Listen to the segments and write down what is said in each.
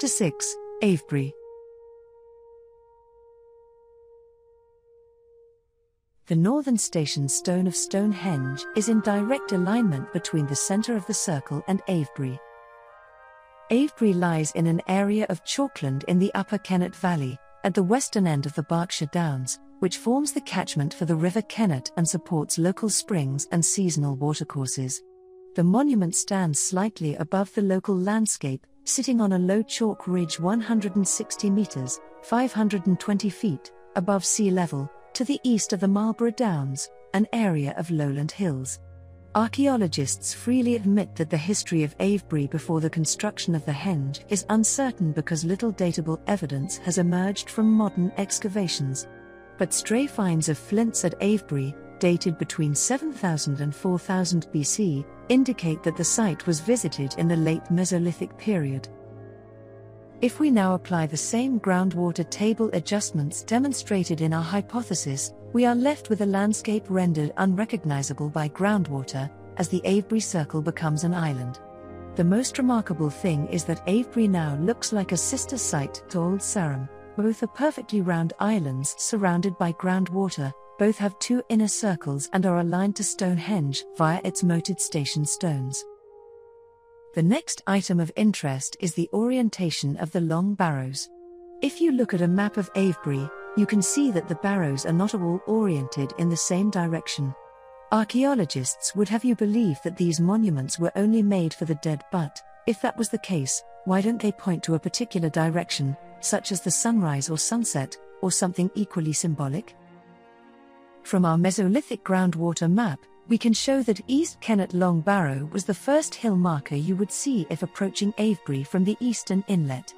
Chapter 6, Avebury. The northern station stone of Stonehenge is in direct alignment between the centre of the circle and Avebury. Avebury lies in an area of Chalkland in the upper Kennet Valley, at the western end of the Berkshire Downs, which forms the catchment for the River Kennet and supports local springs and seasonal watercourses. The monument stands slightly above the local landscape, sitting on a low chalk ridge 160 metres, 520 feet, above sea level, to the east of the Marlborough Downs, an area of lowland hills. Archaeologists freely admit that the history of Avebury before the construction of the Henge is uncertain because little datable evidence has emerged from modern excavations. But stray finds of flints at Avebury, dated between 7000 and 4000 BC, indicate that the site was visited in the late Mesolithic period. If we now apply the same groundwater table adjustments demonstrated in our hypothesis, we are left with a landscape rendered unrecognizable by groundwater, as the Avebury Circle becomes an island. The most remarkable thing is that Avebury now looks like a sister site to Old Sarum. Both are perfectly round islands surrounded by groundwater, both have two inner circles and are aligned to Stonehenge via its moated station stones. The next item of interest is the orientation of the Long Barrows. If you look at a map of Avebury, you can see that the barrows are not all oriented in the same direction. Archaeologists would have you believe that these monuments were only made for the dead, but, if that was the case, why don't they point to a particular direction, such as the sunrise or sunset, or something equally symbolic? From our Mesolithic groundwater map, we can show that East Kennet Long Barrow was the first hill marker you would see if approaching Avebury from the eastern inlet.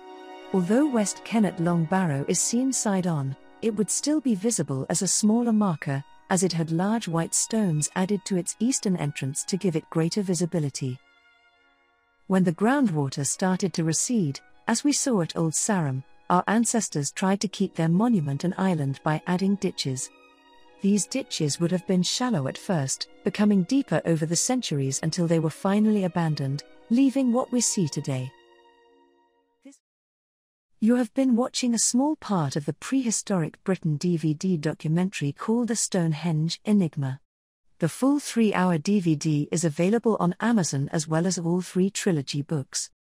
Although West Kennet Long Barrow is seen side-on, it would still be visible as a smaller marker, as it had large white stones added to its eastern entrance to give it greater visibility. When the groundwater started to recede, as we saw at Old Sarum, our ancestors tried to keep their monument an island by adding ditches. These ditches would have been shallow at first, becoming deeper over the centuries until they were finally abandoned, leaving what we see today. You have been watching a small part of the Prehistoric Britain DVD documentary called The Stonehenge Enigma. The full 3-hour DVD is available on Amazon as well as all 3 trilogy books.